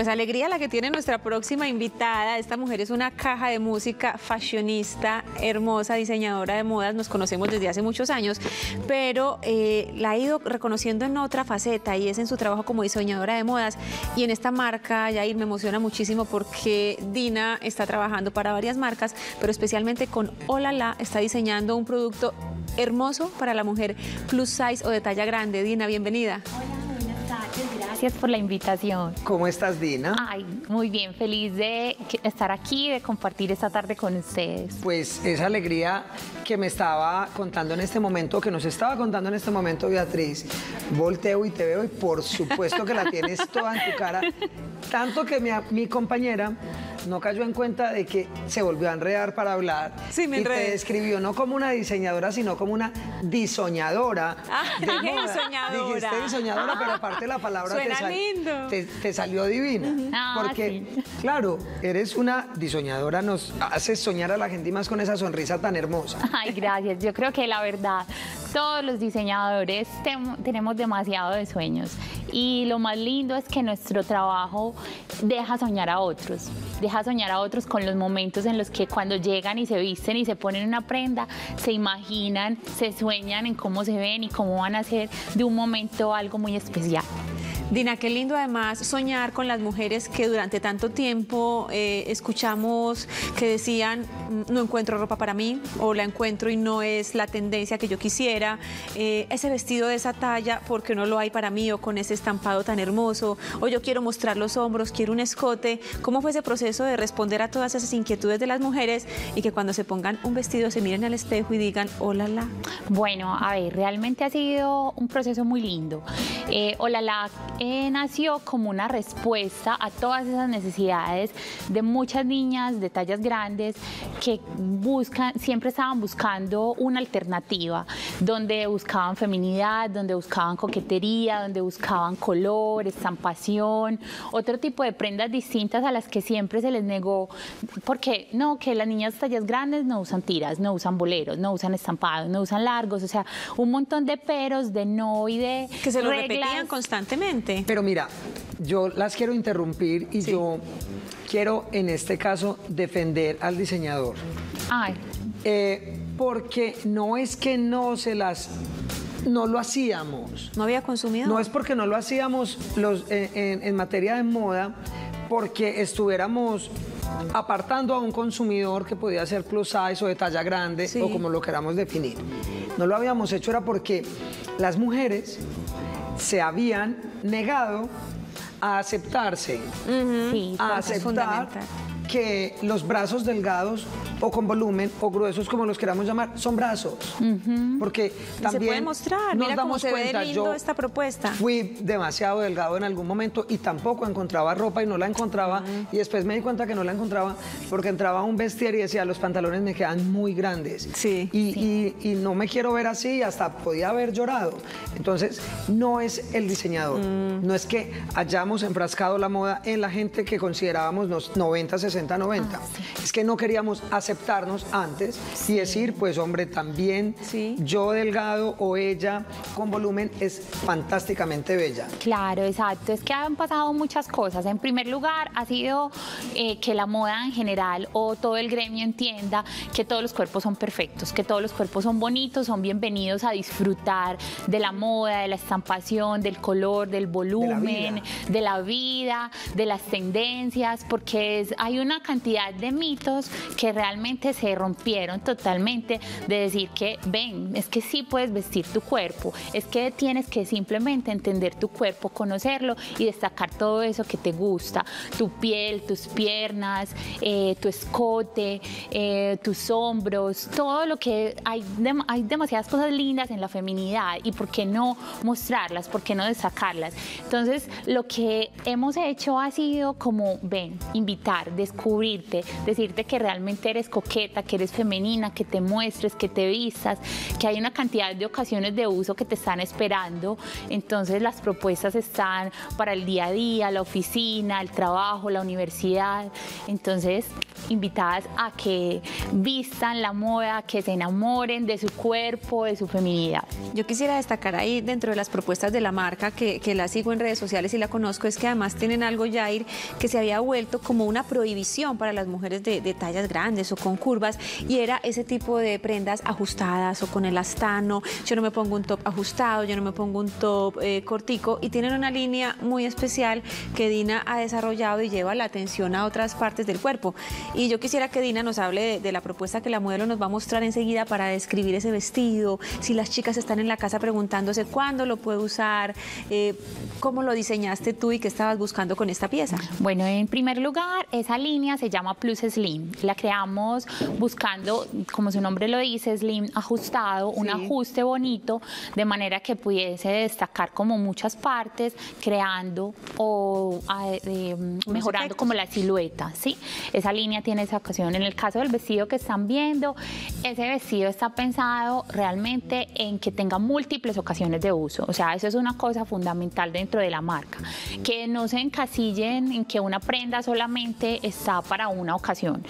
Pues alegría la que tiene nuestra próxima invitada. Esta mujer es una caja de música, fashionista, hermosa, diseñadora de modas. Nos conocemos desde hace muchos años, pero la ha ido reconociendo en otra faceta, y es en su trabajo como diseñadora de modas. Y en esta marca, Yair, me emociona muchísimo porque Dina está trabajando para varias marcas, pero especialmente con Ohlalá está diseñando un producto hermoso para la mujer plus size o de talla grande. Dina, bienvenida. Hola, buenas tardes, gracias por la invitación. ¿Cómo estás, Dina? Ay, muy bien, feliz de estar aquí, de compartir esta tarde con ustedes. Pues esa alegría que me estaba contando en este momento, que nos estaba contando en este momento, Beatriz, volteo y te veo y por supuesto que la tienes toda en tu cara, tanto que mi compañera no cayó en cuenta de que se volvió a enredar para hablar. Sí, me enredé. Y te describió no como una diseñadora, sino como una disoñadora. Ah, dije disoñadora. Dijiste disoñadora, pero aparte la palabra te salió divina. Porque, sí, claro, eres una disoñadora, nos haces soñar a la gente y más con esa sonrisa tan hermosa. Ay, gracias. Yo creo que la verdad, todos los diseñadores tenemos demasiado de sueños. Y lo más lindo es que nuestro trabajo deja soñar a otros. Deja soñar a otros con los momentos en los que cuando llegan y se visten y se ponen una prenda, se imaginan, se sueñan en cómo se ven y cómo van a hacer de un momento algo muy especial. Dina, qué lindo además soñar con las mujeres que durante tanto tiempo escuchamos que decían no encuentro ropa para mí, o la encuentro y no es la tendencia que yo quisiera, ese vestido de esa talla porque no lo hay para mí, o con ese estampado tan hermoso, o yo quiero mostrar los hombros, quiero un escote. ¿Cómo fue ese proceso de responder a todas esas inquietudes de las mujeres y que cuando se pongan un vestido se miren al espejo y digan Ohlalá? Bueno, a ver, realmente ha sido un proceso muy lindo. Ohlalá nació como una respuesta a todas esas necesidades de muchas niñas de tallas grandes que siempre estaban buscando una alternativa, donde buscaban feminidad, donde buscaban coquetería, donde buscaban color, estampación, otro tipo de prendas distintas a las que siempre se les negó, porque no, que las niñas de tallas grandes no usan tiras, no usan boleros, no usan estampados, no usan largos, o sea, un montón de peros, de no y de que se lo repetían constantemente. Pero mira, yo las quiero interrumpir y sí, yo quiero en este caso defender al diseñador. Ay. Porque no es que no lo hacíamos. No había consumido. No es porque no lo hacíamos en materia de moda, porque estuviéramos apartando a un consumidor que podía ser plus size o de talla grande, sí, o como lo queramos definir. No lo habíamos hecho, era porque las mujeres se habían negado a aceptarse, sí, a aceptar que los brazos delgados o con volumen o gruesos, como los queramos llamar, son brazos. Porque también se puede mostrar, nos damos cuenta, yo fui demasiado delgado en algún momento y tampoco encontraba ropa y no la encontraba, y después me di cuenta que no la encontraba porque entraba a un vestir y decía los pantalones me quedan muy grandes, sí, y no me quiero ver así, y hasta podía haber llorado. Entonces no es el diseñador, no es que hayamos enfrascado la moda en la gente que considerábamos los 90, 60, 90, sí, es que no queríamos aceptarnos antes, sí, y decir, pues hombre, también, sí, yo delgado o ella con volumen es fantásticamente bella. Claro, exacto, es que han pasado muchas cosas. En primer lugar, ha sido que la moda en general o todo el gremio entienda que todos los cuerpos son perfectos, que todos los cuerpos son bonitos, son bienvenidos a disfrutar de la moda, de la estampación, del color, del volumen, de la vida, de las tendencias, porque hay una cantidad de mitos que realmente se rompieron totalmente, de decir que ven, es que sí puedes vestir tu cuerpo, es que tienes que simplemente entender tu cuerpo, conocerlo y destacar todo eso que te gusta, tu piel, tus piernas, tu escote, tus hombros, todo lo que hay demasiadas cosas lindas en la feminidad, y por qué no mostrarlas, por qué no destacarlas. Entonces lo que hemos hecho ha sido como ven, invitar, descubrirte, decirte que realmente eres coqueta, que eres femenina, que te muestres, que te vistas, que hay una cantidad de ocasiones de uso que te están esperando. Entonces las propuestas están para el día a día, la oficina, el trabajo, la universidad. Entonces invitadas a que vistan la moda, que se enamoren de su cuerpo, de su feminidad. Yo quisiera destacar ahí dentro de las propuestas de la marca, que la sigo en redes sociales y la conozco, es que además tienen algo, Yair, que se había vuelto como una prohibición para las mujeres de tallas grandes o con curvas, y era ese tipo de prendas ajustadas o con elastano. Yo no me pongo un top ajustado, yo no me pongo un top cortico, y tienen una línea muy especial que Dina ha desarrollado y lleva la atención a otras partes del cuerpo. Y yo quisiera que Dina nos hable de la propuesta que la modelo nos va a mostrar enseguida para describir ese vestido, si las chicas están en la casa preguntándose cuándo lo puedo usar, cómo lo diseñaste tú y qué estabas buscando con esta pieza. Bueno, en primer lugar, esa línea se llama Plus Slim. La creamos buscando, como su nombre lo dice, slim ajustado, un ajuste bonito, de manera que pudiese destacar como muchas partes, creando o mejorando efectos, como la silueta, ¿sí? Esa línea tiene esa ocasión. En el caso del vestido que están viendo, ese vestido está pensado realmente en que tenga múltiples ocasiones de uso. O sea, eso es una cosa fundamental dentro de la marca, que no se encasillen en que una prenda solamente está para una ocasión.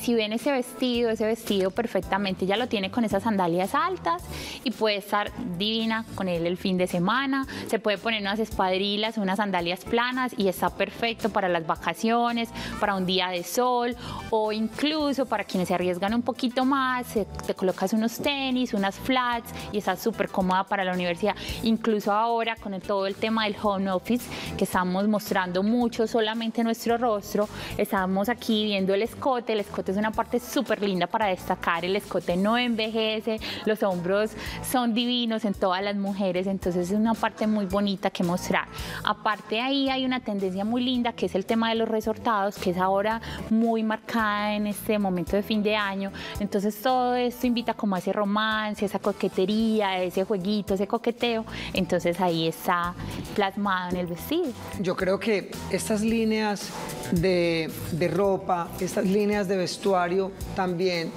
Si ven ese vestido perfectamente ya lo tiene con esas sandalias altas y puede estar divina con él el fin de semana. Se puede poner unas espadrillas, unas sandalias planas y está perfecto para las vacaciones, para un día de sol, o incluso para quienes se arriesgan un poquito más, te colocas unos tenis, unas flats y estás súper cómoda para la universidad. Incluso ahora con todo el tema del home office, que estamos mostrando mucho solamente nuestro rostro, estamos aquí viendo el escote. El escote es una parte súper linda para destacar, el escote no envejece, los hombros son divinos en todas las mujeres, entonces es una parte muy bonita que mostrar. Aparte ahí hay una tendencia muy linda que es el tema de los resortados, que es ahora muy marcada en este momento de fin de año. Entonces todo esto invita como a ese romance, esa coquetería, ese jueguito, ese coqueteo. Entonces ahí está plasmado en el vestido. Yo creo que estas líneas de ropa, estas líneas de vestuario también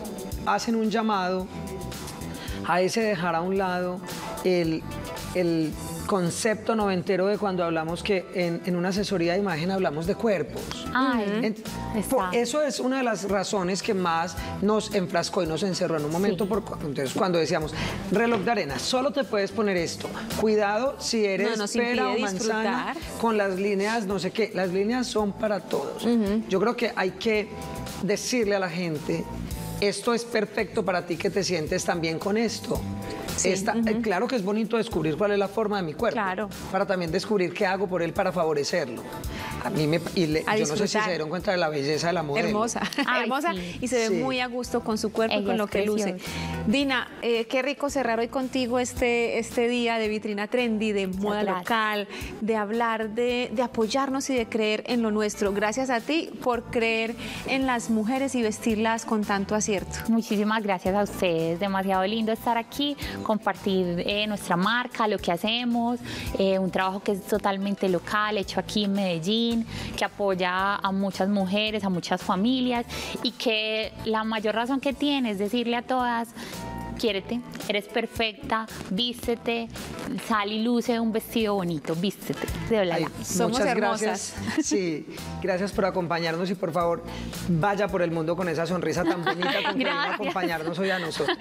hacen un llamado a ese dejar a un lado el concepto noventero de cuando hablamos que en una asesoría de imagen hablamos de cuerpos. Eso es una de las razones que más nos enfrascó y nos encerró en un momento. Entonces, cuando decíamos, reloj de arena, solo te puedes poner esto. Cuidado si eres pera o manzana con las líneas, no sé qué. Las líneas son para todos. Yo creo que hay que decirle a la gente, esto es perfecto para ti que te sientes también con esto. Claro que es bonito descubrir cuál es la forma de mi cuerpo, para también descubrir qué hago por él para favorecerlo. A mí yo no sé si se dieron cuenta de la belleza de la modelo. Hermosa, hermosa, y se ve muy a gusto con su cuerpo y con lo que luce. Dina, qué rico cerrar hoy contigo este día de Vitrina Trendy, de moda local, de hablar, de apoyarnos y de creer en lo nuestro. Gracias a ti por creer en las mujeres y vestirlas con tanto acierto. Muchísimas gracias a ustedes, demasiado lindo estar aquí, compartir nuestra marca, lo que hacemos, un trabajo que es totalmente local, hecho aquí en Medellín, que apoya a muchas mujeres, a muchas familias, y que la mayor razón que tiene es decirle a todas, quiérete, eres perfecta, vístete, sal y luce un vestido bonito, vístete de Ohlalá. Somos hermosas. Gracias. Sí, gracias por acompañarnos y por favor, vaya por el mundo con esa sonrisa tan bonita con que vino a acompañarnos hoy a nosotros.